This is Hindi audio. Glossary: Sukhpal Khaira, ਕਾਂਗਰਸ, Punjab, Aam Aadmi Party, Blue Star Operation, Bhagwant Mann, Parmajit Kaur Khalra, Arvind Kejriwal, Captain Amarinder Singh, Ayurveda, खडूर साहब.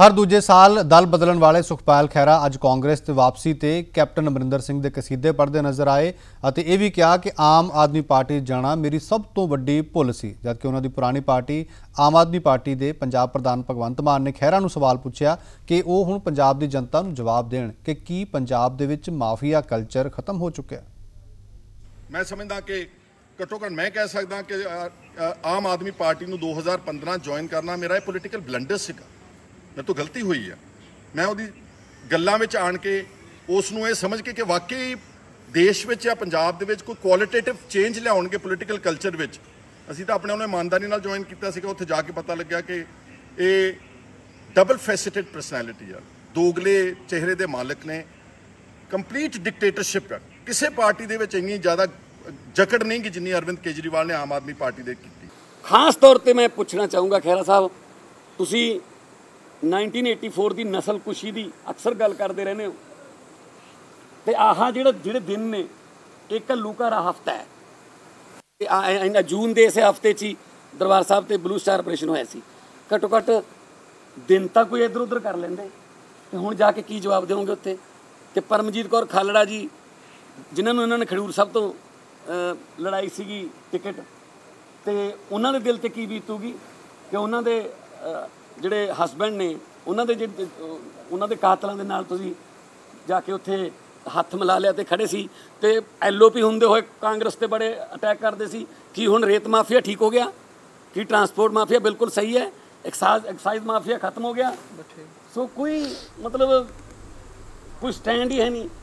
हर दूजे साल दल बदलन वाले सुखपाल खैरा अज कांग्रेस की वापसी ते कैप्टन अमरिंदर सिंह दे कसीदे पढ़ते नजर आए और यह भी कहा कि आम आदमी पार्टी जाना मेरी सब तो वड्डी भुल सी, जबकि उन्होंने पुरानी पार्टी आम आदमी पार्टी के पंजाब प्रधान भगवंत मान ने खैरा नूं सवाल पूछा कि वह हुण पंजाब दी जनता नूं जवाब देण कि की पंजाब दे विच माफिया कल्चर खत्म हो चुका। मैं समझदा कि घट्टो घट्ट मैं कह सकदा कि आम आदमी पार्टी नूं 2015 ज्वाइन करना मेरा ये पोलीटिकल बलंडर सीगा, मेरे तो गलती हुई है। मैं उहदी गल्लां विच आण के उस नूं ये समझ के कि वाकई देश विच या पंजाब दे विच कोई क्वालिटेटिव चेंज लियाउणगे पोलीटिकल कल्चर विच। असीं तां अपने उन्हें ईमानदारी नाल ज्वाइन कीता सीगा, उत्थे जाके पता लग्या कि ये डबल फैसेटेड परसनैलिटी है, दोगले चेहरे दे मालक ने, कंप्लीट डिक्टेटरशिप है। किसी पार्टी दे विच इन्नी ज़्यादा जकड़ नहीं कि जिन्नी अरविंद केजरीवाल ने आम आदमी पार्टी दे कीती। खास तौर पर मैं पूछना चाहूँगा खैरा साहब, तुसी 1984 की नस्लकुशी की अक्सर गल करते रहने हो ते आहा जिहड़े दिन ने एक कल्लूका रा हफ्ता है, इन्ना जून के इस हफ्ते च दरबार साहब ते ब्लू स्टार ऑपरेशन होया सी, घट्टो घट्ट दिन तां कोई इधर उधर कर लेंदे ते हुण जाके की जवाब देवोंगे उत्थे। ते परमजीत कौर खालड़ा जी जिन्हां नूं इन्हां ने खडूर साहब तो लड़ाई सीगी टिकट, तो उन्होंने दिल ते की बीतूगी कि उन्होंने जोड़े हसबैंड ने उन्होंने कातलों के नाल तुसीं जाके उत्थे हथ मिला लिया तो खड़े सी, तो LOP होंदे होए कांग्रेस ते बड़े अटैक करते सी। कि हुण रेत माफिया ठीक हो गया, कि ट्रांसपोर्ट माफिया बिल्कुल सही है, एक्साइज माफिया खत्म हो गया, सो कोई मतलब कोई स्टैंड ही है नहीं।